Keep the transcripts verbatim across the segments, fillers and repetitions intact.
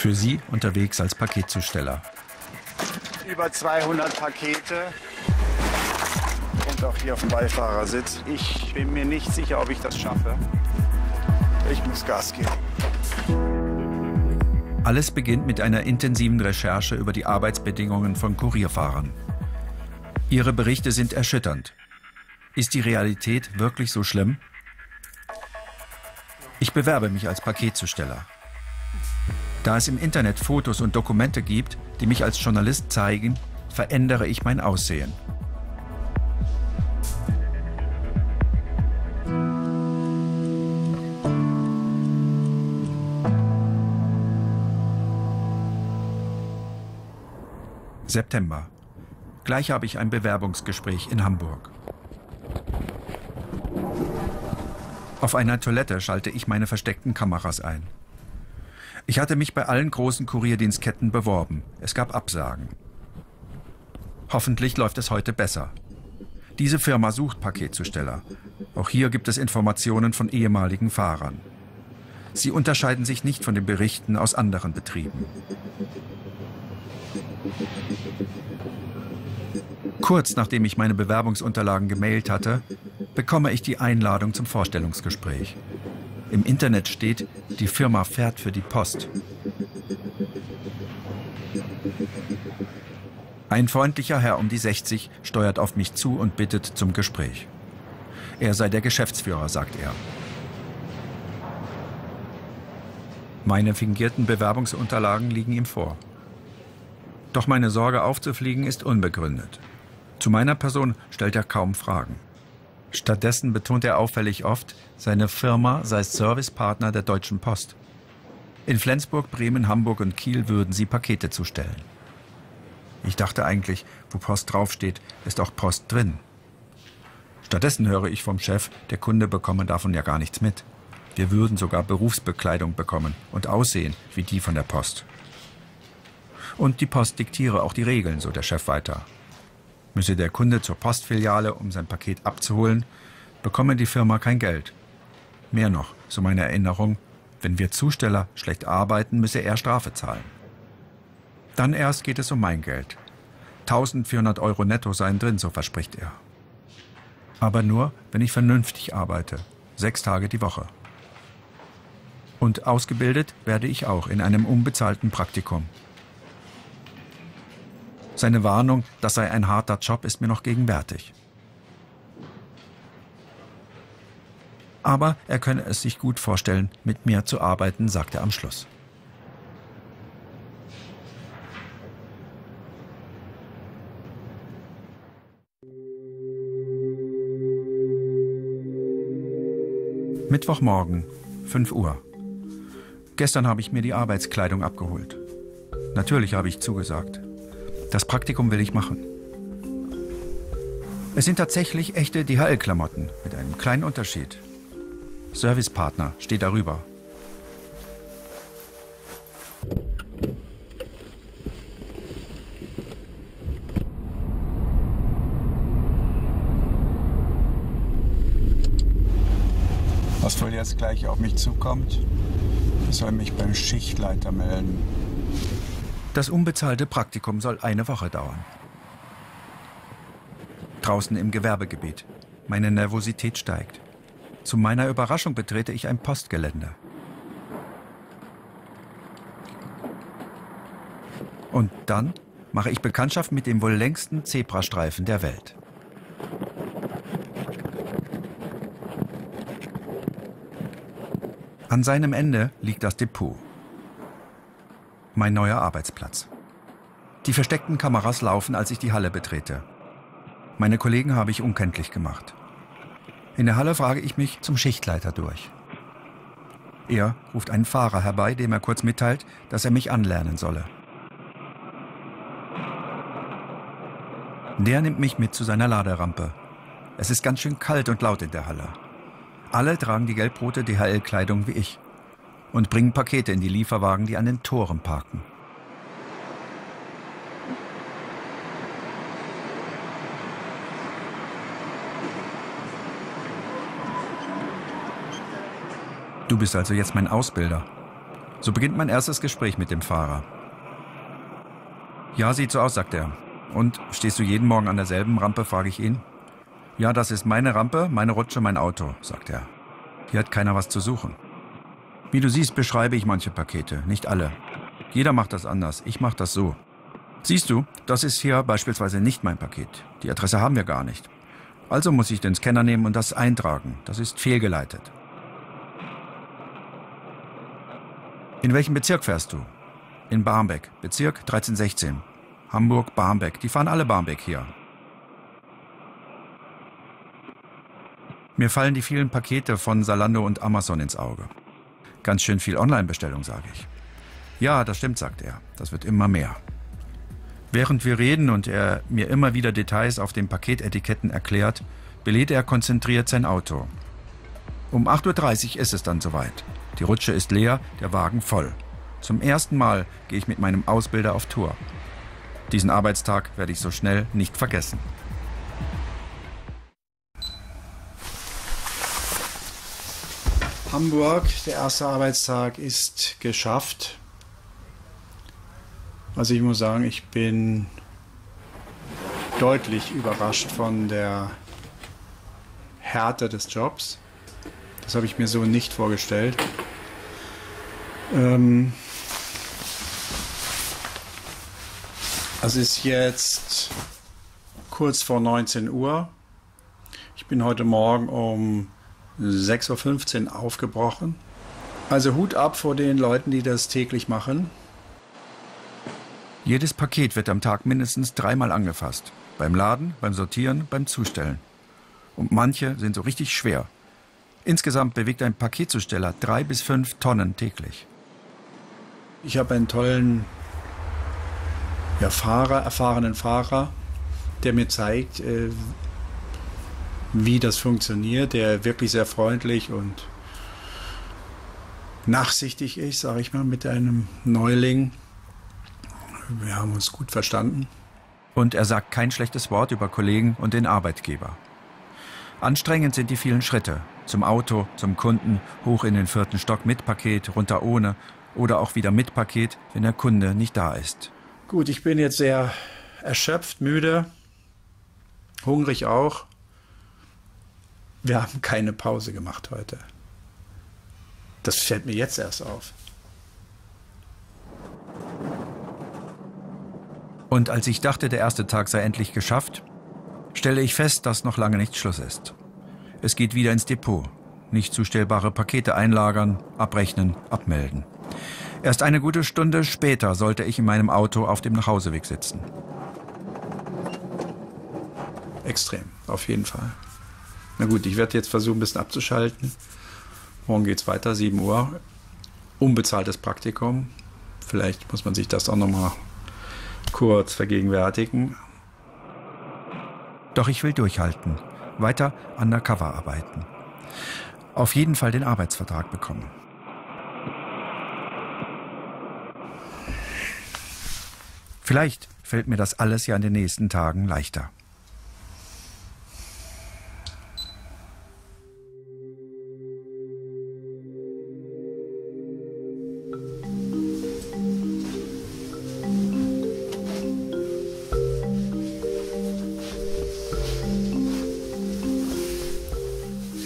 Für sie unterwegs als Paketzusteller. Über zweihundert Pakete und auch hier auf dem Beifahrersitz. Ich bin mir nicht sicher, ob ich das schaffe. Ich muss Gas geben. Alles beginnt mit einer intensiven Recherche über die Arbeitsbedingungen von Kurierfahrern. Ihre Berichte sind erschütternd. Ist die Realität wirklich so schlimm? Ich bewerbe mich als Paketzusteller. Da es im Internet Fotos und Dokumente gibt, die mich als Journalist zeigen, verändere ich mein Aussehen. September. Gleich habe ich ein Bewerbungsgespräch in Hamburg. Auf einer Toilette schalte ich meine versteckten Kameras ein. Ich hatte mich bei allen großen Kurierdienstketten beworben. Es gab Absagen. Hoffentlich läuft es heute besser. Diese Firma sucht Paketzusteller. Auch hier gibt es Informationen von ehemaligen Fahrern. Sie unterscheiden sich nicht von den Berichten aus anderen Betrieben. Kurz nachdem ich meine Bewerbungsunterlagen gemailt hatte, bekomme ich die Einladung zum Vorstellungsgespräch. Im Internet steht, die Firma fährt für die Post. Ein freundlicher Herr um die sechzig steuert auf mich zu und bittet zum Gespräch. Er sei der Geschäftsführer, sagt er. Meine fingierten Bewerbungsunterlagen liegen ihm vor. Doch meine Sorge aufzufliegen ist unbegründet. Zu meiner Person stellt er kaum Fragen. Stattdessen betont er auffällig oft, seine Firma sei Servicepartner der Deutschen Post. In Flensburg, Bremen, Hamburg und Kiel würden sie Pakete zustellen. Ich dachte eigentlich, wo Post draufsteht, ist auch Post drin. Stattdessen höre ich vom Chef, der Kunde bekomme davon ja gar nichts mit. Wir würden sogar Berufsbekleidung bekommen und aussehen wie die von der Post. Und die Post diktiere auch die Regeln, so der Chef weiter. Müsse der Kunde zur Postfiliale, um sein Paket abzuholen, bekomme die Firma kein Geld. Mehr noch, so meine Erinnerung, wenn wir Zusteller schlecht arbeiten, müsse er Strafe zahlen. Dann erst geht es um mein Geld. eintausendvierhundert Euro netto seien drin, so verspricht er. Aber nur, wenn ich vernünftig arbeite, sechs Tage die Woche. Und ausgebildet werde ich auch in einem unbezahlten Praktikum. Seine Warnung, das sei ein harter Job, ist mir noch gegenwärtig. Aber er könne es sich gut vorstellen, mit mir zu arbeiten, sagt er am Schluss. Mittwochmorgen, fünf Uhr. Gestern habe ich mir die Arbeitskleidung abgeholt. Natürlich habe ich zugesagt. Das Praktikum will ich machen. Es sind tatsächlich echte D H L-Klamotten, mit einem kleinen Unterschied. Servicepartner steht darüber. Was wohl jetzt gleich auf mich zukommt, ich soll mich beim Schichtleiter melden. Das unbezahlte Praktikum soll eine Woche dauern. Draußen im Gewerbegebiet. Meine Nervosität steigt. Zu meiner Überraschung betrete ich ein Postgelände. Und dann mache ich Bekanntschaft mit dem wohl längsten Zebrastreifen der Welt. An seinem Ende liegt das Depot. Mein neuer Arbeitsplatz. Die versteckten Kameras laufen, als ich die Halle betrete. Meine Kollegen habe ich unkenntlich gemacht. In der Halle frage ich mich zum Schichtleiter durch. Er ruft einen Fahrer herbei, dem er kurz mitteilt, dass er mich anlernen solle. Der nimmt mich mit zu seiner Laderampe. Es ist ganz schön kalt und laut in der Halle. Alle tragen die gelb-rote D H L-Kleidung wie ich. Und bringen Pakete in die Lieferwagen, die an den Toren parken. Du bist also jetzt mein Ausbilder. So beginnt mein erstes Gespräch mit dem Fahrer. Ja, sieht so aus, sagt er. Und, stehst du jeden Morgen an derselben Rampe, frage ich ihn. Ja, das ist meine Rampe, meine Rutsche, mein Auto, sagt er. Hier hat keiner was zu suchen. Wie du siehst, beschreibe ich manche Pakete, nicht alle. Jeder macht das anders, ich mache das so. Siehst du, das ist hier beispielsweise nicht mein Paket. Die Adresse haben wir gar nicht. Also muss ich den Scanner nehmen und das eintragen. Das ist fehlgeleitet. In welchem Bezirk fährst du? In Barmbek, Bezirk dreizehn sechzehn. Hamburg, Barmbek. Die fahren alle Barmbek hier. Mir fallen die vielen Pakete von Zalando und Amazon ins Auge. Ganz schön viel Online-Bestellung, sage ich. Ja, das stimmt, sagt er. Das wird immer mehr. Während wir reden und er mir immer wieder Details auf den Paketetiketten erklärt, belädt er konzentriert sein Auto. Um acht Uhr dreißig ist es dann soweit. Die Rutsche ist leer, der Wagen voll. Zum ersten Mal gehe ich mit meinem Ausbilder auf Tour. Diesen Arbeitstag werde ich so schnell nicht vergessen. Hamburg, der erste Arbeitstag ist geschafft. Also ich muss sagen, ich bin deutlich überrascht von der Härte des Jobs. Das habe ich mir so nicht vorgestellt. Ähm es ist jetzt kurz vor neunzehn Uhr. Ich bin heute Morgen um sechs Uhr fünfzehn aufgebrochen. Also Hut ab vor den Leuten, die das täglich machen. Jedes Paket wird am Tag mindestens dreimal angefasst. Beim Laden, beim Sortieren, beim Zustellen. Und manche sind so richtig schwer. Insgesamt bewegt ein Paketzusteller drei bis fünf Tonnen täglich. Ich habe einen tollen ja, Fahrer, erfahrenen Fahrer, der mir zeigt, äh, wie das funktioniert, der wirklich sehr freundlich und nachsichtig ist, sage ich mal, mit einem Neuling. Wir haben uns gut verstanden. Und er sagt kein schlechtes Wort über Kollegen und den Arbeitgeber. Anstrengend sind die vielen Schritte. Zum Auto, zum Kunden, hoch in den vierten Stock mit Paket, runter ohne oder auch wieder mit Paket, wenn der Kunde nicht da ist. Gut, ich bin jetzt sehr erschöpft, müde, hungrig auch. Wir haben keine Pause gemacht heute. Das fällt mir jetzt erst auf. Und als ich dachte, der erste Tag sei endlich geschafft, stelle ich fest, dass noch lange nicht Schluss ist. Es geht wieder ins Depot. Nicht zustellbare Pakete einlagern, abrechnen, abmelden. Erst eine gute Stunde später sollte ich in meinem Auto auf dem Nachhauseweg sitzen. Extrem, auf jeden Fall. Na gut, ich werde jetzt versuchen, ein bisschen abzuschalten. Morgen geht's weiter, sieben Uhr. Unbezahltes Praktikum. Vielleicht muss man sich das auch nochmal kurz vergegenwärtigen. Doch ich will durchhalten, weiter undercover arbeiten. Auf jeden Fall den Arbeitsvertrag bekommen. Vielleicht fällt mir das alles ja in den nächsten Tagen leichter.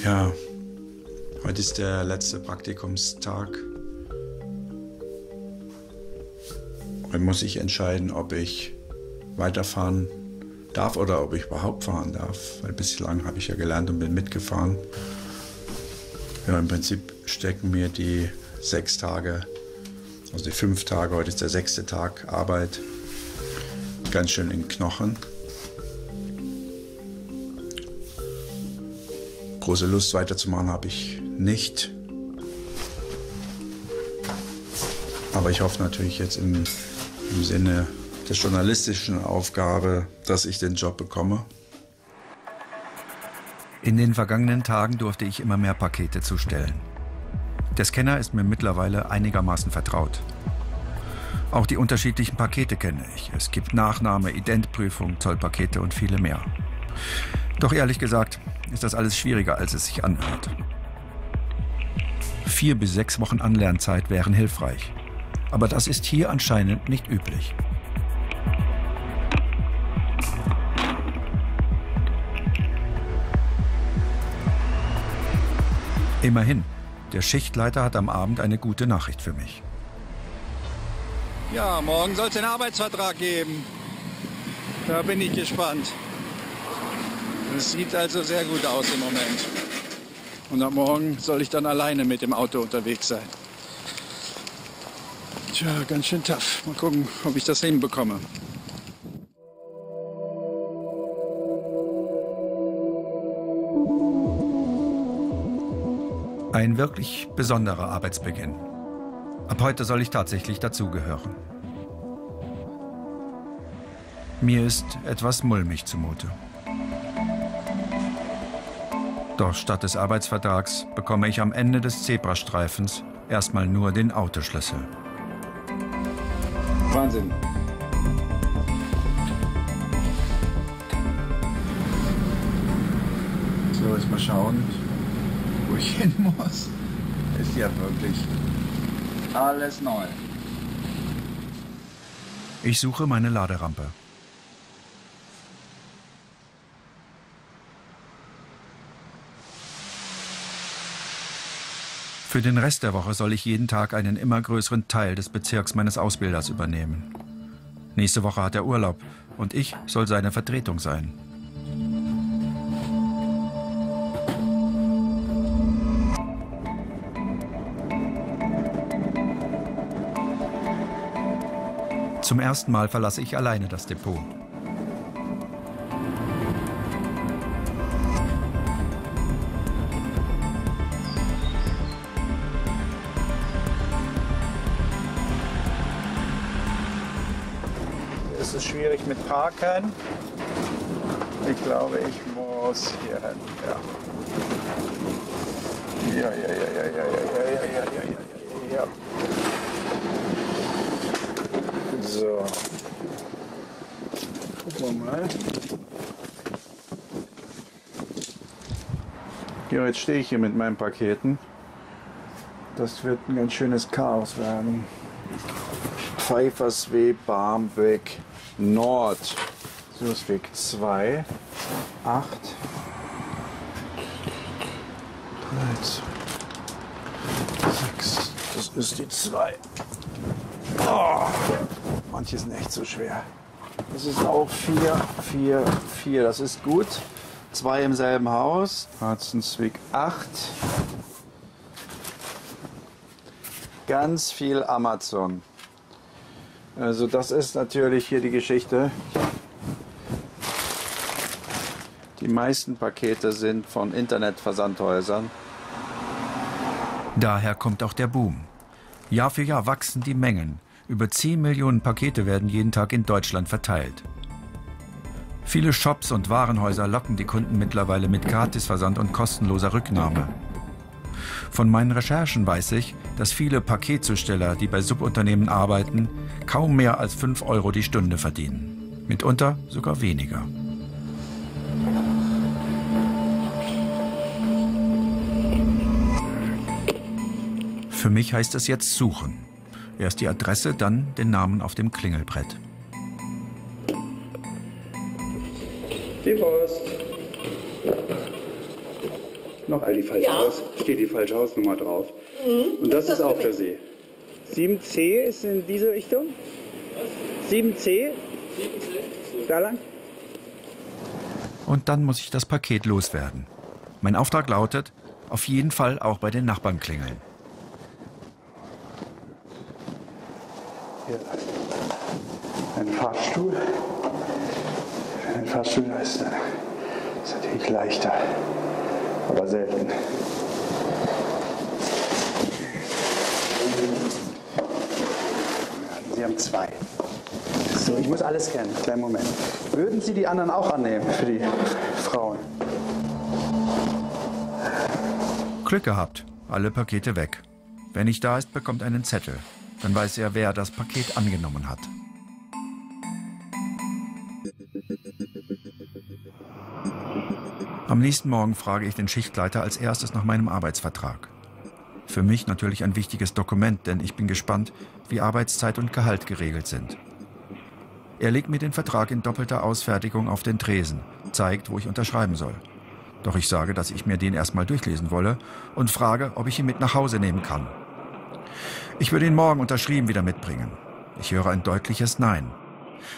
Ja, heute ist der letzte Praktikumstag. Heute muss ich entscheiden, ob ich weiterfahren darf oder ob ich überhaupt fahren darf. Weil bislang habe ich ja gelernt und bin mitgefahren. Ja, im Prinzip stecken mir die sechs Tage, also die fünf Tage, heute ist der sechste Tag Arbeit, ganz schön in den Knochen. Große Lust weiterzumachen habe ich nicht. Aber ich hoffe natürlich jetzt im, im Sinne der journalistischen Aufgabe, dass ich den Job bekomme. In den vergangenen Tagen durfte ich immer mehr Pakete zustellen. Der Scanner ist mir mittlerweile einigermaßen vertraut. Auch die unterschiedlichen Pakete kenne ich. Es gibt Nachname, Identprüfung, Zollpakete und viele mehr. Doch ehrlich gesagt ist das alles schwieriger, als es sich anhört. Vier bis sechs Wochen Anlernzeit wären hilfreich. Aber das ist hier anscheinend nicht üblich. Immerhin, der Schichtleiter hat am Abend eine gute Nachricht für mich. Ja, morgen soll es einen Arbeitsvertrag geben. Da bin ich gespannt. Es sieht also sehr gut aus im Moment. Und ab morgen soll ich dann alleine mit dem Auto unterwegs sein. Tja, ganz schön tough. Mal gucken, ob ich das hinbekomme. Ein wirklich besonderer Arbeitsbeginn. Ab heute soll ich tatsächlich dazugehören. Mir ist etwas mulmig zumute. Doch statt des Arbeitsvertrags bekomme ich am Ende des Zebrastreifens erstmal nur den Autoschlüssel. Wahnsinn. So, jetzt mal schauen, wo ich hin muss. Ist ja wirklich alles neu. Ich suche meine Laderampe. Für den Rest der Woche soll ich jeden Tag einen immer größeren Teil des Bezirks meines Ausbilders übernehmen. Nächste Woche hat er Urlaub und ich soll seine Vertretung sein. Zum ersten Mal verlasse ich alleine das Depot. Schwierig mit Parken. Ich glaube, ich muss hier hin. Ja. Ja, ja, ja, ja, ja, ja, ja, ja, ja, ja. So. Gucken wir mal. Ja, jetzt stehe ich hier mit meinen Paketen. Das wird ein ganz schönes Chaos werden. Pfeiffersweg, Barmbek, Nord, Süßweg zwei, acht, dreizehn, sechs, das ist die zwei. Oh, manche sind echt so schwer. Das ist auch vier, vier, vier, das ist gut. zwei im selben Haus, Harzensweg acht. Ganz viel Amazon. Also das ist natürlich hier die Geschichte. Die meisten Pakete sind von Internetversandhäusern. Daher kommt auch der Boom. Jahr für Jahr wachsen die Mengen. Über zehn Millionen Pakete werden jeden Tag in Deutschland verteilt. Viele Shops und Warenhäuser locken die Kunden mittlerweile mit Gratisversand und kostenloser Rücknahme. Von meinen Recherchen weiß ich, dass viele Paketzusteller, die bei Subunternehmen arbeiten, kaum mehr als fünf Euro die Stunde verdienen. Mitunter sogar weniger. Für mich heißt es jetzt suchen. Erst die Adresse, dann den Namen auf dem Klingelbrett. Die Post. Noch all die falsche ja. Haus, steht die falsche Hausnummer drauf. Mhm. Und das, das ist auch der See. sieben C ist in diese Richtung. sieben C. Da lang. Und dann muss ich das Paket loswerden. Mein Auftrag lautet, auf jeden Fall auch bei den Nachbarn klingeln. Hier ein Fahrstuhl. Ein Fahrstuhl ist, ist natürlich leichter. Aber selten. Sie haben zwei. So, ich muss alles scannen. Kleinen Moment. Würden Sie die anderen auch annehmen für die Frauen? Glück gehabt. Alle Pakete weg. Wer nicht da ist, bekommt einen Zettel. Dann weiß er, wer das Paket angenommen hat. Am nächsten Morgen frage ich den Schichtleiter als erstes nach meinem Arbeitsvertrag. Für mich natürlich ein wichtiges Dokument, denn ich bin gespannt, wie Arbeitszeit und Gehalt geregelt sind. Er legt mir den Vertrag in doppelter Ausfertigung auf den Tresen, zeigt, wo ich unterschreiben soll. Doch ich sage, dass ich mir den erstmal durchlesen wolle und frage, ob ich ihn mit nach Hause nehmen kann. Ich würde ihn morgen unterschrieben wieder mitbringen. Ich höre ein deutliches Nein.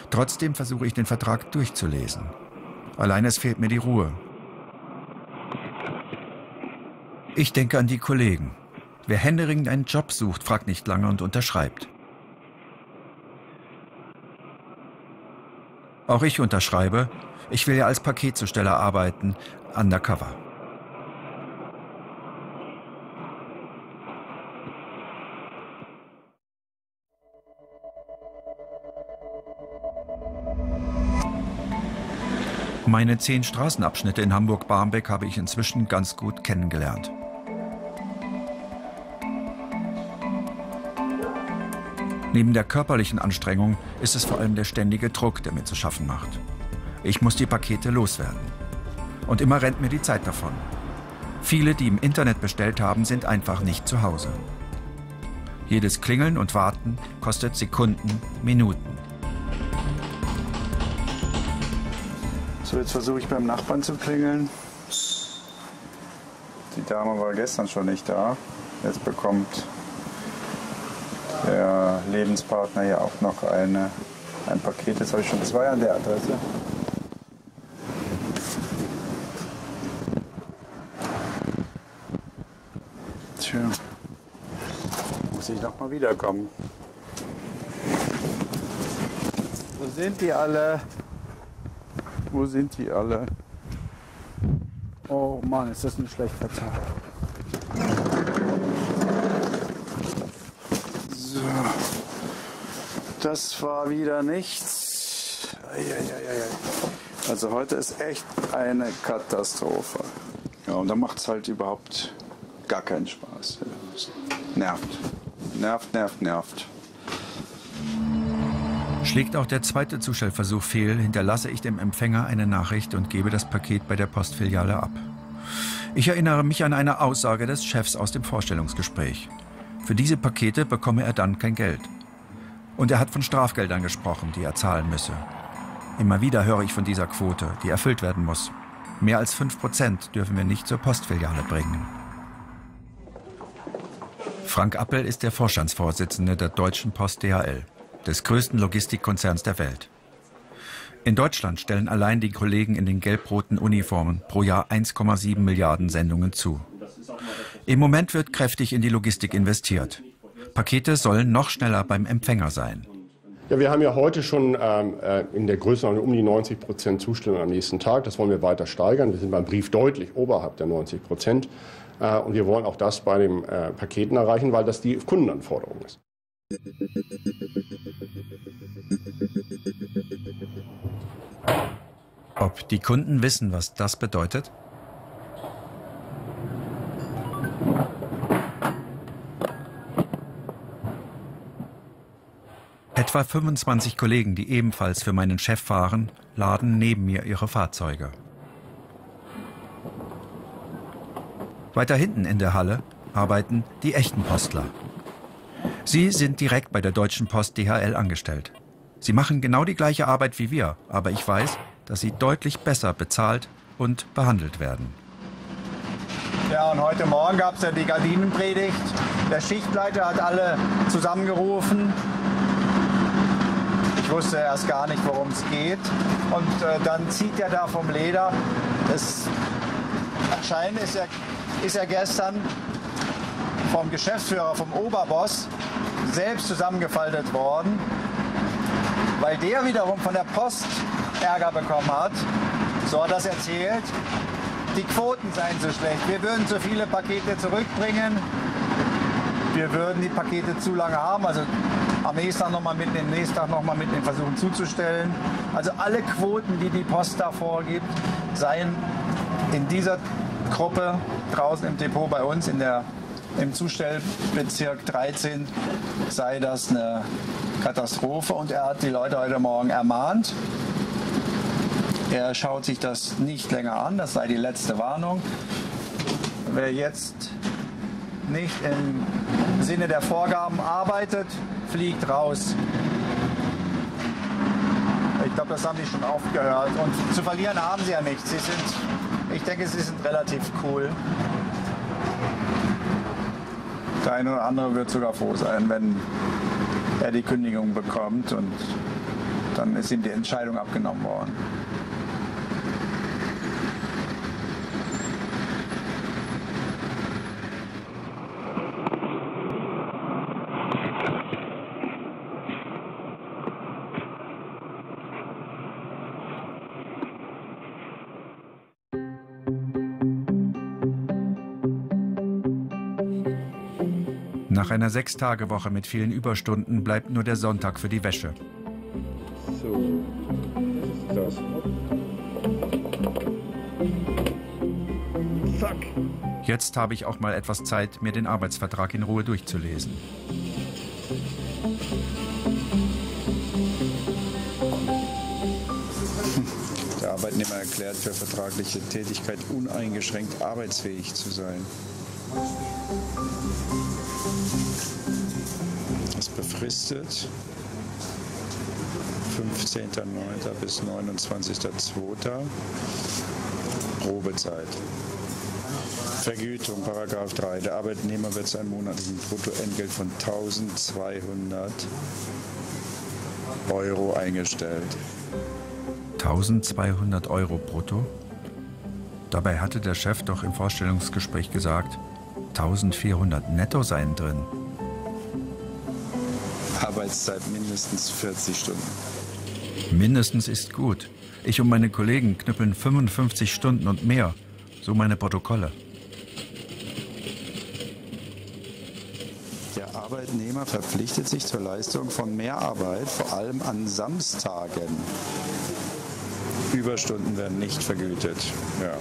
Trotzdem versuche ich, den Vertrag durchzulesen. Allein es fehlt mir die Ruhe. Ich denke an die Kollegen. Wer händeringend einen Job sucht, fragt nicht lange und unterschreibt. Auch ich unterschreibe. Ich will ja als Paketzusteller arbeiten, undercover. Meine zehn Straßenabschnitte in Hamburg-Barmbek habe ich inzwischen ganz gut kennengelernt. Neben der körperlichen Anstrengung ist es vor allem der ständige Druck, der mir zu schaffen macht. Ich muss die Pakete loswerden. Und immer rennt mir die Zeit davon. Viele, die im Internet bestellt haben, sind einfach nicht zu Hause. Jedes Klingeln und Warten kostet Sekunden, Minuten. So, jetzt versuche ich beim Nachbarn zu klingeln. Die Dame war gestern schon nicht da. Jetzt bekommt der Lebenspartner hier auch noch eine, ein Paket. Jetzt habe ich schon zwei an der Adresse. Tja, muss ich noch mal wiederkommen. Wo sind die alle? Wo sind die alle? Oh Mann, ist das ein schlechter Tag. So. Das war wieder nichts. Also heute ist echt eine Katastrophe. Ja, und da macht es halt überhaupt gar keinen Spaß. Nervt. Nervt, nervt, nervt. Schlägt auch der zweite Zustellversuch fehl, hinterlasse ich dem Empfänger eine Nachricht und gebe das Paket bei der Postfiliale ab. Ich erinnere mich an eine Aussage des Chefs aus dem Vorstellungsgespräch. Für diese Pakete bekomme er dann kein Geld. Und er hat von Strafgeldern gesprochen, die er zahlen müsse. Immer wieder höre ich von dieser Quote, die erfüllt werden muss. Mehr als fünf Prozent dürfen wir nicht zur Postfiliale bringen. Frank Appel ist der Vorstandsvorsitzende der Deutschen Post D H L. Des größten Logistikkonzerns der Welt. In Deutschland stellen allein die Kollegen in den gelb-roten Uniformen pro Jahr eins Komma sieben Milliarden Sendungen zu. Im Moment wird kräftig in die Logistik investiert. Pakete sollen noch schneller beim Empfänger sein. Ja, wir haben ja heute schon ähm, in der Größenordnung um die neunzig Prozent Zustellung am nächsten Tag. Das wollen wir weiter steigern. Wir sind beim Brief deutlich oberhalb der neunzig Prozent. Äh, und wir wollen auch das bei den äh, Paketen erreichen, weil das die Kundenanforderung ist. Ob die Kunden wissen, was das bedeutet? Etwa fünfundzwanzig Kollegen, die ebenfalls für meinen Chef fahren, laden neben mir ihre Fahrzeuge. Weiter hinten in der Halle arbeiten die echten Postler. Sie sind direkt bei der Deutschen Post D H L angestellt. Sie machen genau die gleiche Arbeit wie wir, aber ich weiß, dass sie deutlich besser bezahlt und behandelt werden. Ja, und heute Morgen gab es ja die Gardinenpredigt. Der Schichtleiter hat alle zusammengerufen. Ich wusste erst gar nicht, worum es geht. Und äh, dann zieht er da vom Leder. Das, anscheinend ist er, ist er gestern vom Geschäftsführer, vom Oberboss selbst zusammengefaltet worden, weil der wiederum von der Post Ärger bekommen hat. So hat er das erzählt. Die Quoten seien so schlecht. Wir würden zu viele Pakete zurückbringen. Wir würden die Pakete zu lange haben. Also am nächsten Tag nochmal mitnehmen, nächsten Tag nochmal mitnehmen, versuchen zuzustellen. Also alle Quoten, die die Post da vorgibt, seien in dieser Gruppe draußen im Depot bei uns in der Im Zustellbezirk dreizehn sei das eine Katastrophe und er hat die Leute heute Morgen ermahnt. Er schaut sich das nicht länger an, das sei die letzte Warnung. Wer jetzt nicht im Sinne der Vorgaben arbeitet, fliegt raus. Ich glaube, das haben die schon aufgehört. Und zu verlieren haben sie ja nichts. Sie sind, ich denke, sie sind relativ cool. Der eine oder andere wird sogar froh sein, wenn er die Kündigung bekommt und dann ist ihm die Entscheidung abgenommen worden. Nach einer Sechs-Tage-Woche mit vielen Überstunden bleibt nur der Sonntag für die Wäsche. So, das ist das. Zack. Jetzt habe ich auch mal etwas Zeit, mir den Arbeitsvertrag in Ruhe durchzulesen. Der Arbeitnehmer erklärt, für vertragliche Tätigkeit uneingeschränkt arbeitsfähig zu sein. Das befristet fünfzehnten neunten bis neunundzwanzigsten zweiten Probezeit. Vergütung Paragraph drei. Der Arbeitnehmer wird sein monatlichen Bruttoentgelt von eintausendzweihundert Euro eingestellt. eintausendzweihundert Euro brutto? Dabei hatte der Chef doch im Vorstellungsgespräch gesagt, eintausendvierhundert netto seien drin. Arbeitszeit mindestens vierzig Stunden. Mindestens ist gut. Ich und meine Kollegen knüppeln fünfundfünfzig Stunden und mehr. So meine Protokolle. Der Arbeitnehmer verpflichtet sich zur Leistung von Mehrarbeit, vor allem an Samstagen. Überstunden werden nicht vergütet. Ja.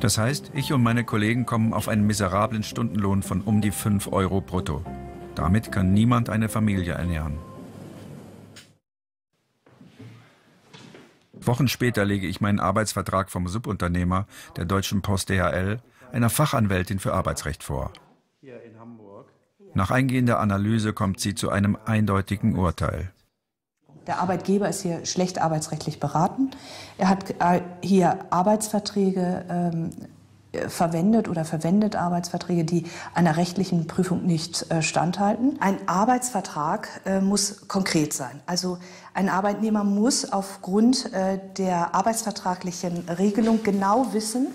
Das heißt, ich und meine Kollegen kommen auf einen miserablen Stundenlohn von um die fünf Euro brutto. Damit kann niemand eine Familie ernähren. Wochen später lege ich meinen Arbeitsvertrag vom Subunternehmer der Deutschen Post D H L einer Fachanwältin für Arbeitsrecht vor. Nach eingehender Analyse kommt sie zu einem eindeutigen Urteil. Der Arbeitgeber ist hier schlecht arbeitsrechtlich beraten. Er hat hier Arbeitsverträge ähm, verwendet oder verwendet Arbeitsverträge, die einer rechtlichen Prüfung nicht äh, standhalten. Ein Arbeitsvertrag äh, muss konkret sein. Also ein Arbeitnehmer muss aufgrund äh, der arbeitsvertraglichen Regelung genau wissen,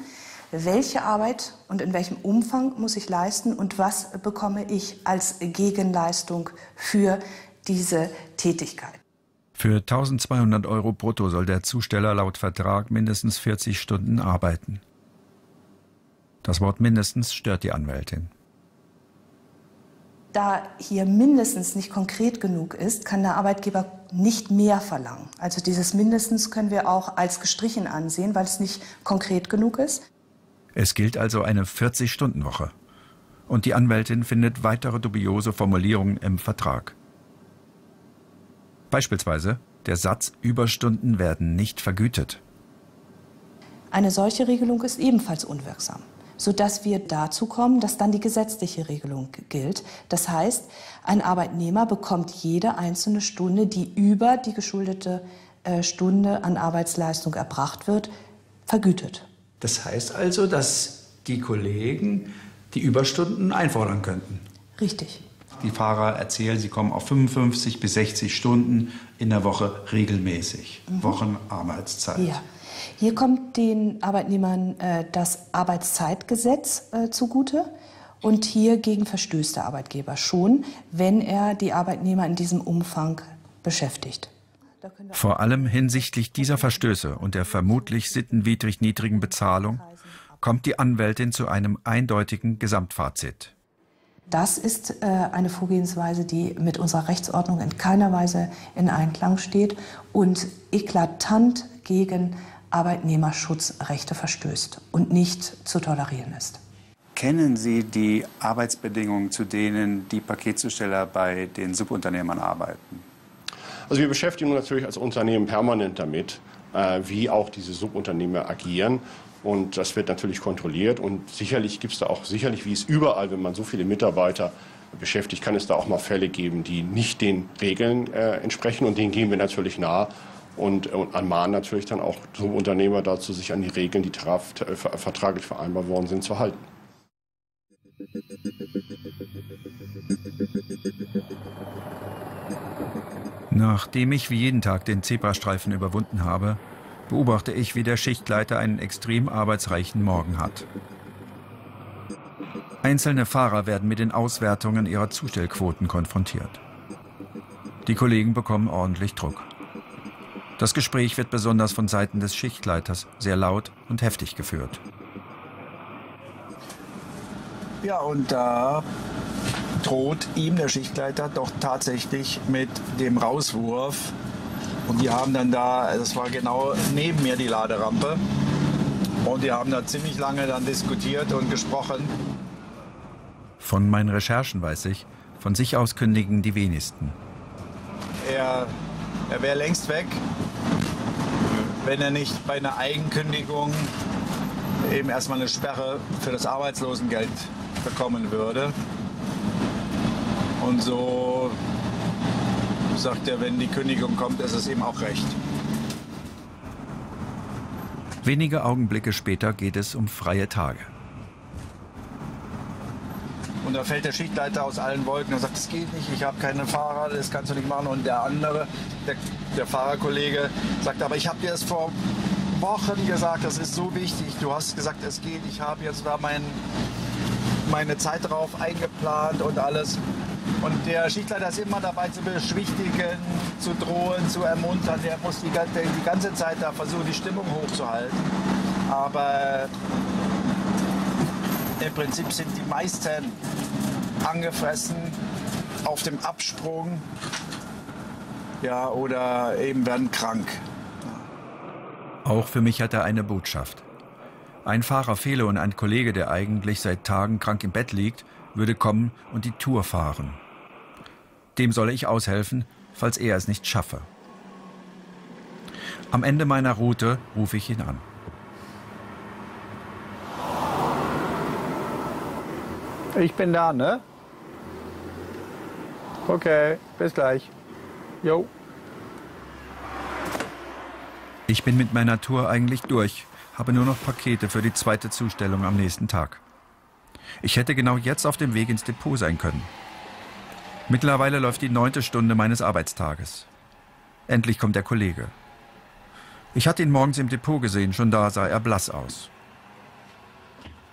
welche Arbeit und in welchem Umfang muss ich leisten und was bekomme ich als Gegenleistung für diese Tätigkeit. Für eintausendzweihundert Euro brutto soll der Zusteller laut Vertrag mindestens vierzig Stunden arbeiten. Das Wort mindestens stört die Anwältin. Da hier mindestens nicht konkret genug ist, kann der Arbeitgeber nicht mehr verlangen. Also dieses mindestens können wir auch als gestrichen ansehen, weil es nicht konkret genug ist. Es gilt also eine vierzig-Stunden-Woche. Und die Anwältin findet weitere dubiose Formulierungen im Vertrag. Beispielsweise der Satz, Überstunden werden nicht vergütet. Eine solche Regelung ist ebenfalls unwirksam, sodass wir dazu kommen, dass dann die gesetzliche Regelung gilt. Das heißt, ein Arbeitnehmer bekommt jede einzelne Stunde, die über die geschuldete äh, Stunde an Arbeitsleistung erbracht wird, vergütet. Das heißt also, dass die Kollegen die Überstunden einfordern könnten. Richtig. Die Fahrer erzählen, sie kommen auf fünfundfünfzig bis sechzig Stunden in der Woche regelmäßig, mhm. Wochenarbeitszeit. Ja. Hier kommt den Arbeitnehmern äh, das Arbeitszeitgesetz äh, zugute und hier gegen verstößt der Arbeitgeber schon, wenn er die Arbeitnehmer in diesem Umfang beschäftigt. Vor allem hinsichtlich dieser Verstöße und der vermutlich sittenwidrig niedrigen Bezahlung kommt die Anwältin zu einem eindeutigen Gesamtfazit. Das ist äh, eine Vorgehensweise, die mit unserer Rechtsordnung in keiner Weise in Einklang steht und eklatant gegen Arbeitnehmerschutzrechte verstößt und nicht zu tolerieren ist. Kennen Sie die Arbeitsbedingungen, zu denen die Paketzusteller bei den Subunternehmern arbeiten? Also wir beschäftigen uns natürlich als Unternehmen permanent damit, äh, wie auch diese Subunternehmer agieren. Und das wird natürlich kontrolliert. Und sicherlich gibt es da auch, sicherlich wie es überall, wenn man so viele Mitarbeiter beschäftigt, kann es da auch mal Fälle geben, die nicht den Regeln äh, entsprechen. Und denen gehen wir natürlich nahe und, und anmahnen natürlich dann auch Subunternehmer dazu, sich an die Regeln, die traf, äh, vertraglich vereinbart worden sind, zu halten. Nachdem ich wie jeden Tag den Zebrastreifen überwunden habe, beobachte ich, wie der Schichtleiter einen extrem arbeitsreichen Morgen hat. Einzelne Fahrer werden mit den Auswertungen ihrer Zustellquoten konfrontiert. Die Kollegen bekommen ordentlich Druck. Das Gespräch wird besonders von Seiten des Schichtleiters sehr laut und heftig geführt. Ja, und da droht ihm der Schichtleiter doch tatsächlich mit dem Rauswurf. Und die haben dann da, das war genau neben mir die Laderampe, und die haben da ziemlich lange dann diskutiert und gesprochen. Von meinen Recherchen weiß ich, von sich aus kündigen die wenigsten. Er, er wäre längst weg, wenn er nicht bei einer Eigenkündigung eben erstmal eine Sperre für das Arbeitslosengeld bekommen würde. Und so sagt er, wenn die Kündigung kommt, ist es ihm auch recht. Wenige Augenblicke später geht es um freie Tage. Und da fällt der Schichtleiter aus allen Wolken und sagt, das geht nicht, ich habe keine Fahrer, das kannst du nicht machen. Und der andere, der, der Fahrerkollege, sagt, aber ich habe dir das vor Wochen gesagt, das ist so wichtig. Du hast gesagt, es geht, ich habe jetzt da mein, meine Zeit drauf eingeplant und alles. Und der Schichtleiter ist immer dabei zu beschwichtigen, zu drohen, zu ermuntern. Der muss die, die ganze Zeit da versuchen, die Stimmung hochzuhalten. Aber im Prinzip sind die meisten angefressen, auf dem Absprung, ja, oder eben werden krank. Auch für mich hat er eine Botschaft. Ein Fahrer fehle und ein Kollege, der eigentlich seit Tagen krank im Bett liegt, würde kommen und die Tour fahren. Dem solle ich aushelfen, falls er es nicht schaffe. Am Ende meiner Route rufe ich ihn an. Ich bin da, ne? Okay, bis gleich. Jo. Ich bin mit meiner Tour eigentlich durch, habe nur noch Pakete für die zweite Zustellung am nächsten Tag. Ich hätte genau jetzt auf dem Weg ins Depot sein können. Mittlerweile läuft die neunte Stunde meines Arbeitstages. Endlich kommt der Kollege. Ich hatte ihn morgens im Depot gesehen, schon da sah er blass aus.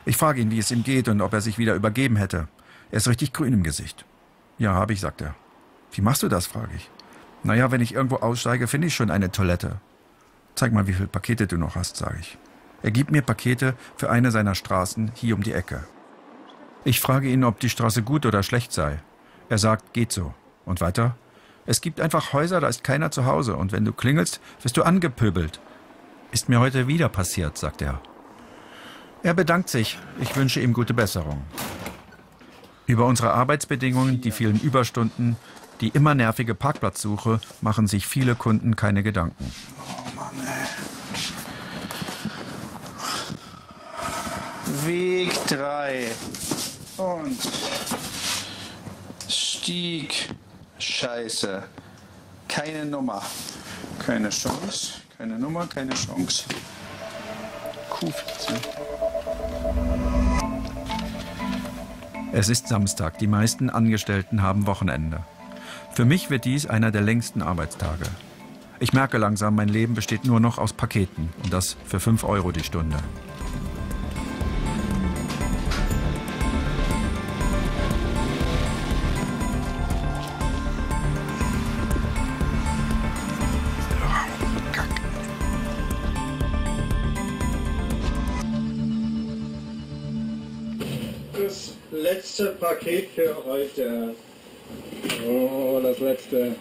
Ich frage ihn, wie es ihm geht und ob er sich wieder übergeben hätte. Er ist richtig grün im Gesicht. Ja, habe ich, sagt er. Wie machst du das, frage ich. Naja, wenn ich irgendwo aussteige, finde ich schon eine Toilette. Zeig mal, wie viele Pakete du noch hast, sage ich. Er gibt mir Pakete für eine seiner Straßen hier um die Ecke. Ich frage ihn, ob die Straße gut oder schlecht sei. Er sagt, geht so. Und weiter? Es gibt einfach Häuser, da ist keiner zu Hause. Und wenn du klingelst, wirst du angepöbelt. Ist mir heute wieder passiert, sagt er. Er bedankt sich. Ich wünsche ihm gute Besserung. Über unsere Arbeitsbedingungen, die vielen Überstunden, die immer nervige Parkplatzsuche, machen sich viele Kunden keine Gedanken. Oh Mann, ey. Weg drei. Und Stieg. Scheiße. Keine Nummer. Keine Chance. Keine Nummer, keine Chance. Q vierzehn. Es ist Samstag. Die meisten Angestellten haben Wochenende. Für mich wird dies einer der längsten Arbeitstage. Ich merke langsam, mein Leben besteht nur noch aus Paketen. Und das für fünf Euro die Stunde. Das letzte Paket für heute. Oh, das letzte.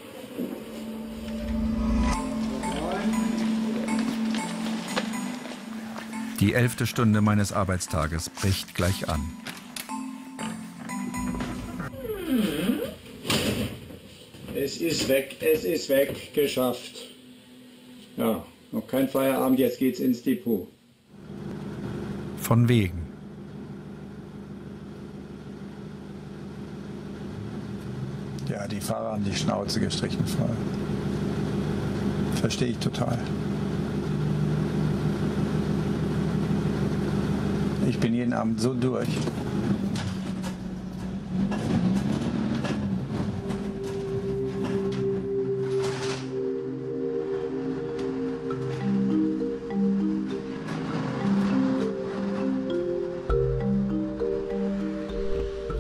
Die elfte Stunde meines Arbeitstages bricht gleich an. Es ist weg, es ist weg, geschafft. Ja. Noch kein Feierabend, jetzt geht's ins Depot. Von wegen. Ja, die Fahrer haben die Schnauze gestrichen voll. Verstehe ich total. Ich bin jeden Abend so durch.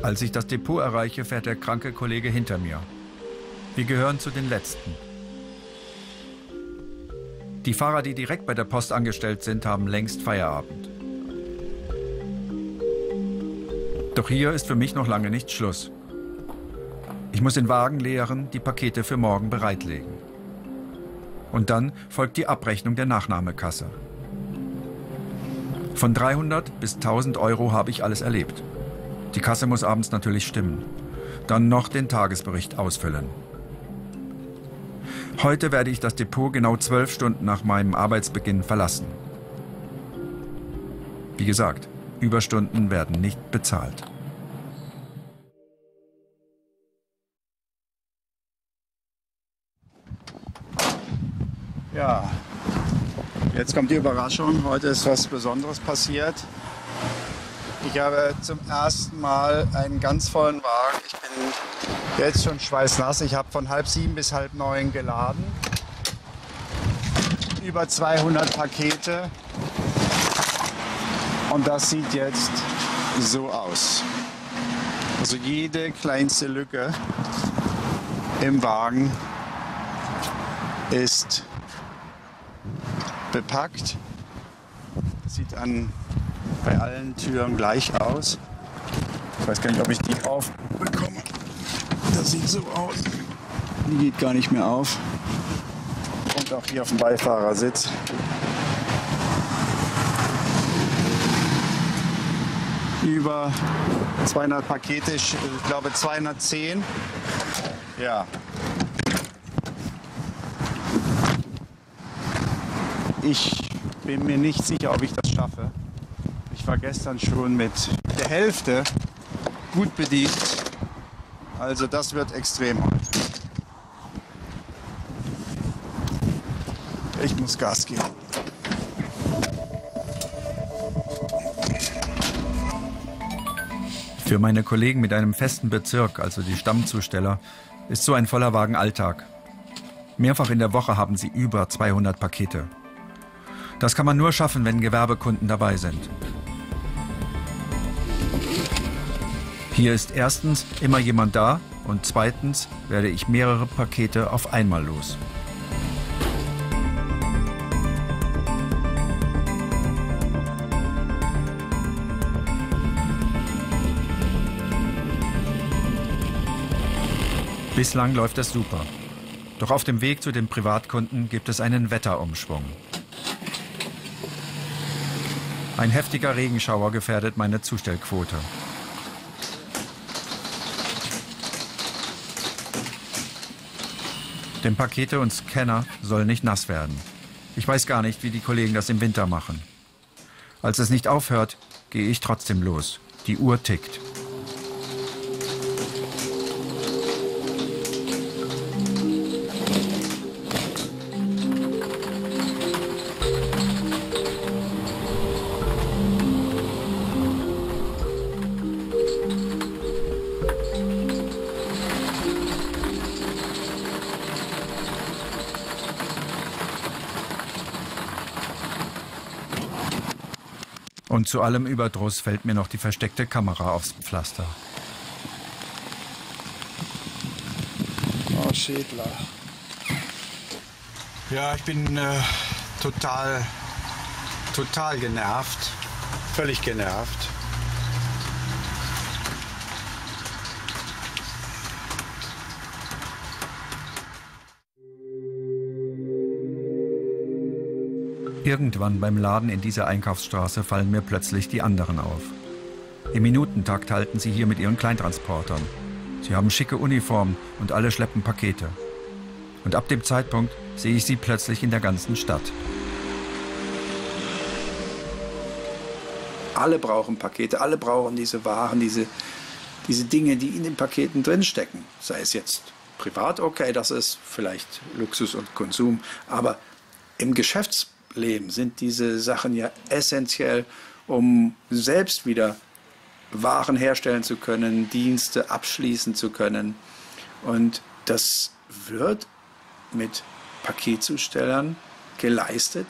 Als ich das Depot erreiche, fährt der kranke Kollege hinter mir. Wir gehören zu den Letzten. Die Fahrer, die direkt bei der Post angestellt sind, haben längst Feierabend. Doch hier ist für mich noch lange nicht Schluss. Ich muss den Wagen leeren, die Pakete für morgen bereitlegen. Und dann folgt die Abrechnung der Nachnahmekasse. Von dreihundert bis tausend Euro habe ich alles erlebt. Die Kasse muss abends natürlich stimmen. Dann noch den Tagesbericht ausfüllen. Heute werde ich das Depot genau zwölf Stunden nach meinem Arbeitsbeginn verlassen. Wie gesagt, Überstunden werden nicht bezahlt. Ja, jetzt kommt die Überraschung. Heute ist was Besonderes passiert. Ich habe zum ersten Mal einen ganz vollen Wagen. Ich bin jetzt schon schweißnass. Ich habe von halb sieben bis halb neun geladen. Über zweihundert Pakete. Und das sieht jetzt so aus. Also jede kleinste Lücke im Wagen ist bepackt. Das sieht an bei allen Türen gleich aus. Ich weiß gar nicht, ob ich die aufbekomme. Das sieht so aus. Die geht gar nicht mehr auf. Und auch hier auf dem Beifahrersitz. Über zweihundert Pakete, ich glaube zweihundertzehn. Ja. Ich bin mir nicht sicher, ob ich das schaffe. Ich war gestern schon mit der Hälfte gut bedient. Also das wird extrem heute. Ich muss Gas geben. Für meine Kollegen mit einem festen Bezirk, also die Stammzusteller, ist so ein voller Wagen Alltag. Mehrfach in der Woche haben sie über zweihundert Pakete. Das kann man nur schaffen, wenn Gewerbekunden dabei sind. Hier ist erstens immer jemand da und zweitens werde ich mehrere Pakete auf einmal los. Bislang läuft das super. Doch auf dem Weg zu den Privatkunden gibt es einen Wetterumschwung. Ein heftiger Regenschauer gefährdet meine Zustellquote. Denn Pakete und Scanner sollen nicht nass werden. Ich weiß gar nicht, wie die Kollegen das im Winter machen. Als es nicht aufhört, gehe ich trotzdem los. Die Uhr tickt. Und zu allem Überdruss fällt mir noch die versteckte Kamera aufs Pflaster. Oh, Schädler. Ja, ich bin äh, total, total genervt. Völlig genervt. Irgendwann beim Laden in dieser Einkaufsstraße fallen mir plötzlich die anderen auf. Im Minutentakt halten sie hier mit ihren Kleintransportern. Sie haben schicke Uniformen und alle schleppen Pakete. Und ab dem Zeitpunkt sehe ich sie plötzlich in der ganzen Stadt. Alle brauchen Pakete, alle brauchen diese Waren, diese, diese Dinge, die in den Paketen drinstecken. Sei es jetzt privat, okay, das ist vielleicht Luxus und Konsum, aber im Geschäftsleben sind diese Sachen ja essentiell, um selbst wieder Waren herstellen zu können, Dienste abschließen zu können. Und das wird mit Paketzustellern geleistet,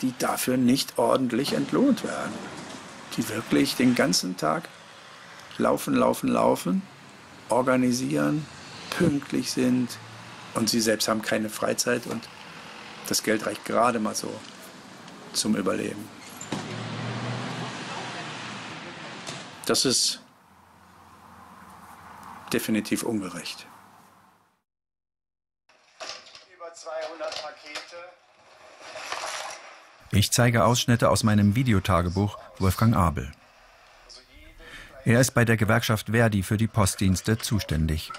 die dafür nicht ordentlich entlohnt werden. Die wirklich den ganzen Tag laufen, laufen, laufen, organisieren, pünktlich sind und sie selbst haben keine Freizeit und das Geld reicht gerade mal so zum Überleben. Das ist definitiv ungerecht. Ich zeige Ausschnitte aus meinem Videotagebuch Wolfgang Abel. Er ist bei der Gewerkschaft Verdi für die Postdienste zuständig.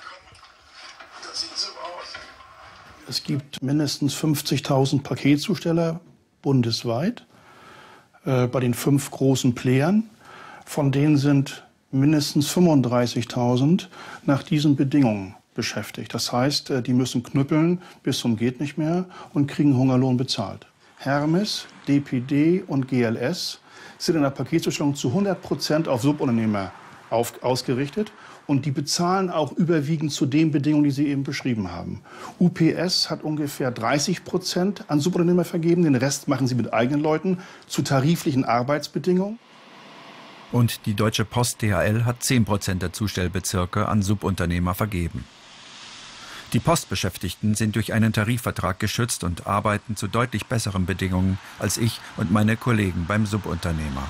Es gibt mindestens fünfzigtausend Paketzusteller bundesweit äh, bei den fünf großen Playern. Von denen sind mindestens fünfunddreißigtausend nach diesen Bedingungen beschäftigt. Das heißt, die müssen knüppeln bis zum geht nicht mehr und kriegen Hungerlohn bezahlt. Hermes, D P D und G L S sind in der Paketzustellung zu hundert Prozent auf Subunternehmer auf, ausgerichtet. Und die bezahlen auch überwiegend zu den Bedingungen, die Sie eben beschrieben haben. U P S hat ungefähr dreißig Prozent an Subunternehmer vergeben. Den Rest machen sie mit eigenen Leuten zu tariflichen Arbeitsbedingungen. Und die Deutsche Post D H L hat zehn Prozent der Zustellbezirke an Subunternehmer vergeben. Die Postbeschäftigten sind durch einen Tarifvertrag geschützt und arbeiten zu deutlich besseren Bedingungen als ich und meine Kollegen beim Subunternehmer.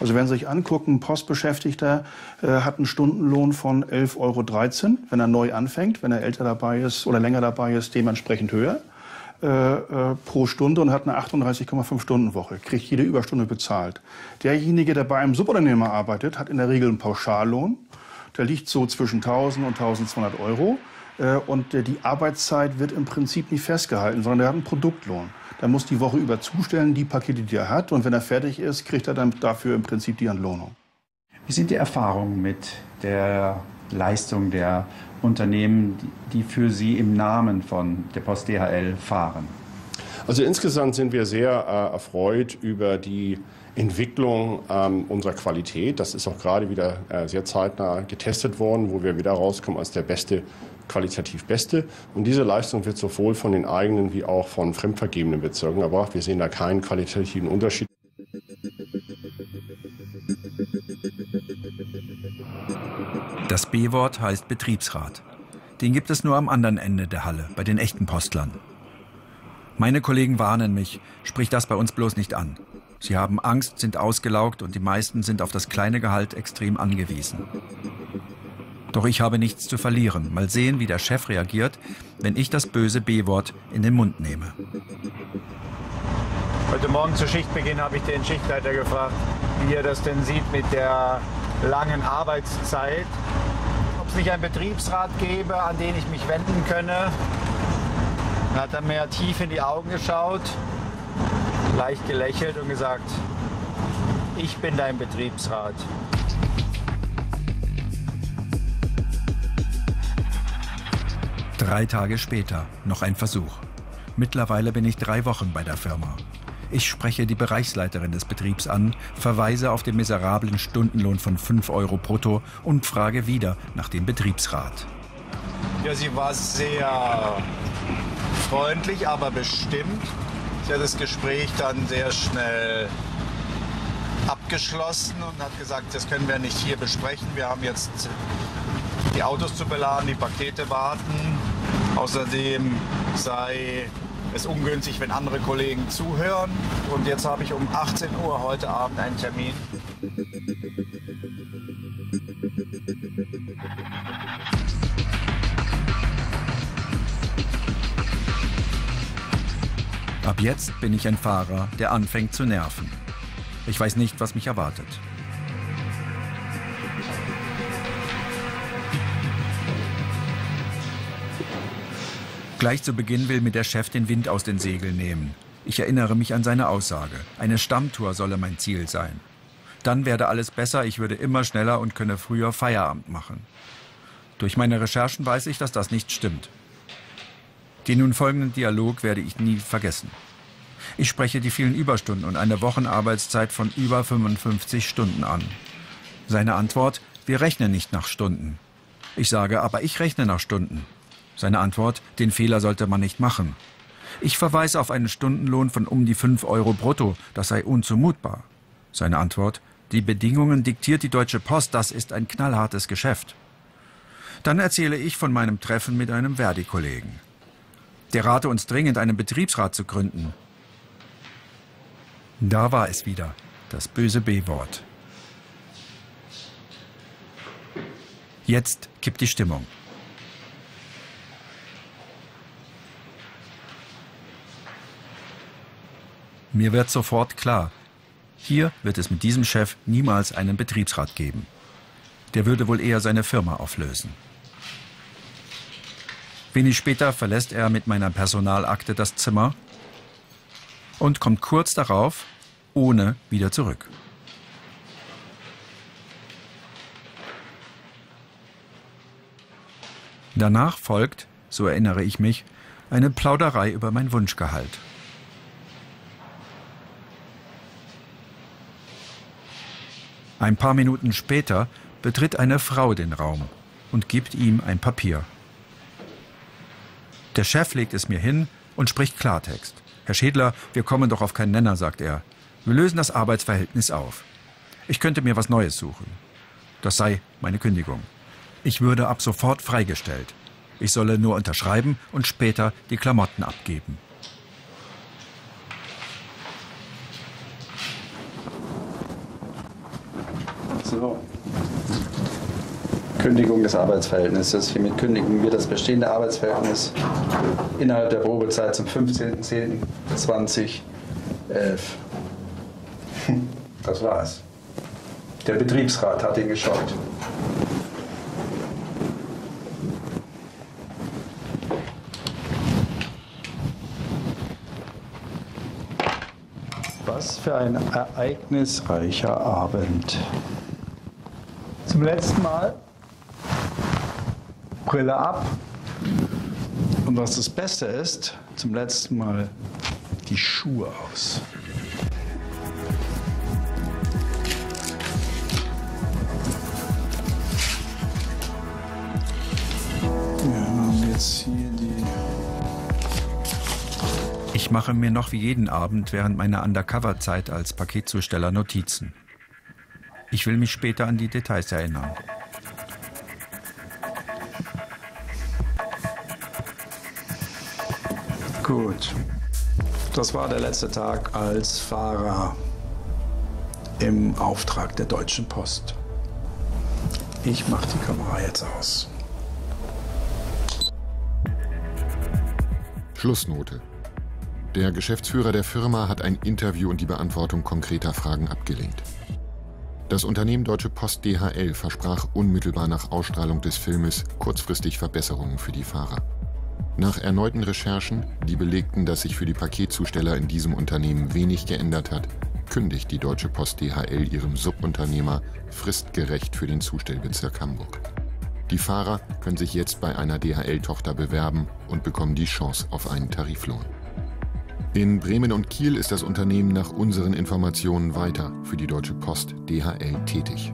Also wenn Sie sich angucken, ein Postbeschäftigter äh, hat einen Stundenlohn von elf Euro dreißig, wenn er neu anfängt, wenn er älter dabei ist oder länger dabei ist, dementsprechend höher äh, äh, pro Stunde und hat eine achtunddreißig Komma fünf Stunden Woche, kriegt jede Überstunde bezahlt. Derjenige, der bei einem Subunternehmer arbeitet, hat in der Regel einen Pauschallohn. Der liegt so zwischen tausend und tausendzweihundert Euro. Und die Arbeitszeit wird im Prinzip nicht festgehalten, sondern er hat einen Produktlohn. Da muss die Woche über zustellen, die Pakete, die er hat. Und wenn er fertig ist, kriegt er dann dafür im Prinzip die Entlohnung. Wie sind die Erfahrungen mit der Leistung der Unternehmen, die für Sie im Namen von der Post D H L fahren? Also insgesamt sind wir sehr äh, erfreut über die Entwicklung ähm, unserer Qualität. Das ist auch gerade wieder äh, sehr zeitnah getestet worden, wo wir wieder rauskommen als der beste, qualitativ beste. Und diese Leistung wird sowohl von den eigenen wie auch von fremdvergebenen Bezirken erbracht. Wir sehen da keinen qualitativen Unterschied. Das B-Wort heißt Betriebsrat. Den gibt es nur am anderen Ende der Halle, bei den echten Postlern. Meine Kollegen warnen mich, sprich das bei uns bloß nicht an. Sie haben Angst, sind ausgelaugt und die meisten sind auf das kleine Gehalt extrem angewiesen. Doch ich habe nichts zu verlieren. Mal sehen, wie der Chef reagiert, wenn ich das böse B-Wort in den Mund nehme. Heute Morgen zu Schichtbeginn habe ich den Schichtleiter gefragt, wie er das denn sieht mit der langen Arbeitszeit. Ob es nicht einen Betriebsrat gäbe, an den ich mich wenden könne. Dann hat er mir tief in die Augen geschaut, leicht gelächelt und gesagt, ich bin dein Betriebsrat. Drei Tage später noch ein Versuch. Mittlerweile bin ich drei Wochen bei der Firma. Ich spreche die Bereichsleiterin des Betriebs an, verweise auf den miserablen Stundenlohn von fünf Euro brutto und frage wieder nach dem Betriebsrat. Ja, sie war sehr freundlich, aber bestimmt. Sie hat das Gespräch dann sehr schnell abgeschlossen und hat gesagt, das können wir nicht hier besprechen. Wir haben jetzt die Autos zu beladen, die Pakete warten. Außerdem sei es ungünstig, wenn andere Kollegen zuhören. Und jetzt habe ich um achtzehn Uhr heute Abend einen Termin. Ab jetzt bin ich ein Fahrer, der anfängt zu nerven. Ich weiß nicht, was mich erwartet. Gleich zu Beginn will mir der Chef den Wind aus den Segeln nehmen. Ich erinnere mich an seine Aussage. Eine Stammtour solle mein Ziel sein. Dann werde alles besser, ich würde immer schneller und könne früher Feierabend machen. Durch meine Recherchen weiß ich, dass das nicht stimmt. Den nun folgenden Dialog werde ich nie vergessen. Ich spreche die vielen Überstunden und eine Wochenarbeitszeit von über fünfundfünfzig Stunden an. Seine Antwort: Wir rechnen nicht nach Stunden. Ich sage: Aber ich rechne nach Stunden. Seine Antwort: Den Fehler sollte man nicht machen. Ich verweise auf einen Stundenlohn von um die fünf Euro brutto, das sei unzumutbar. Seine Antwort: Die Bedingungen diktiert die Deutsche Post, das ist ein knallhartes Geschäft. Dann erzähle ich von meinem Treffen mit einem Verdi-Kollegen. Der rate uns dringend, einen Betriebsrat zu gründen. Da war es wieder, das böse B-Wort. Jetzt kippt die Stimmung. Mir wird sofort klar, hier wird es mit diesem Chef niemals einen Betriebsrat geben. Der würde wohl eher seine Firma auflösen. Wenig später verlässt er mit meiner Personalakte das Zimmer und kommt kurz darauf ohne wieder zurück. Danach folgt, so erinnere ich mich, eine Plauderei über mein Wunschgehalt. Ein paar Minuten später betritt eine Frau den Raum und gibt ihm ein Papier. Der Chef legt es mir hin und spricht Klartext. Herr Schädler, wir kommen doch auf keinen Nenner, sagt er. Wir lösen das Arbeitsverhältnis auf. Ich könnte mir was Neues suchen. Das sei meine Kündigung. Ich würde ab sofort freigestellt. Ich solle nur unterschreiben und später die Klamotten abgeben. So. Kündigung des Arbeitsverhältnisses. Hiermit kündigen wir das bestehende Arbeitsverhältnis innerhalb der Probezeit zum fünfzehnten zehnten zweitausendelf. Das war's. Der Betriebsrat hat ihn geschockt. Was für ein ereignisreicher Abend. Zum letzten Mal Brille ab und was das Beste ist, zum letzten Mal die Schuhe aus. Wir haben jetzt hier die... Ich mache mir noch wie jeden Abend während meiner Undercover-Zeit als Paketzusteller Notizen. Ich will mich später an die Details erinnern. Gut, das war der letzte Tag als Fahrer im Auftrag der Deutschen Post. Ich mache die Kamera jetzt aus. Schlussnote. Der Geschäftsführer der Firma hat ein Interview und die Beantwortung konkreter Fragen abgelehnt. Das Unternehmen Deutsche Post D H L versprach unmittelbar nach Ausstrahlung des Filmes kurzfristig Verbesserungen für die Fahrer. Nach erneuten Recherchen, die belegten, dass sich für die Paketzusteller in diesem Unternehmen wenig geändert hat, kündigt die Deutsche Post D H L ihrem Subunternehmer fristgerecht für den Zustellbezirk Hamburg. Die Fahrer können sich jetzt bei einer D H L-Tochter bewerben und bekommen die Chance auf einen Tariflohn. In Bremen und Kiel ist das Unternehmen nach unseren Informationen weiter für die Deutsche Post D H L tätig.